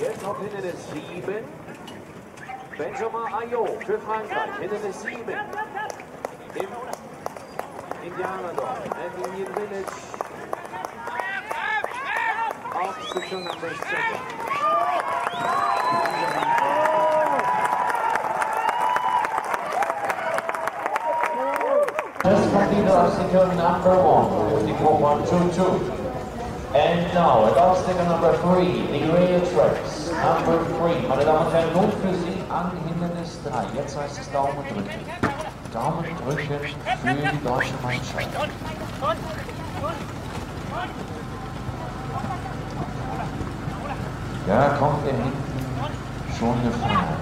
Jetzt auf Hindernis 7. Benjamin Ayo für Frankreich, Hindernis 7. Im Indianerdorf, Indian Village. Aufsichtung am 16. First partido obstacle number 1, 54.122. And now, at obstacle number 3, the rail tracks, number 3. Meine Damen und Herren, nun für Sie an Hindernis 3. Jetzt heißt es Daumen drücken. Daumen drücken für die deutsche Mannschaft. Ja, kommt hier hinten schon eine Frage.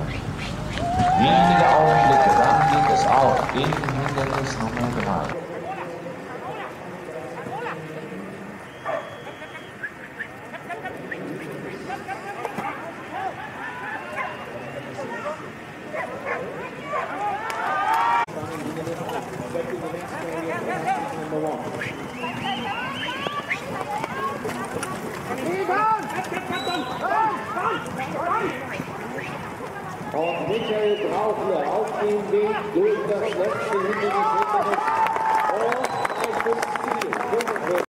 Wenige Augenblicke, dann geht es auch in Hindernis Nummer 3. Und Michael Brauchle auf dem Weg durch das letzte Hindernis.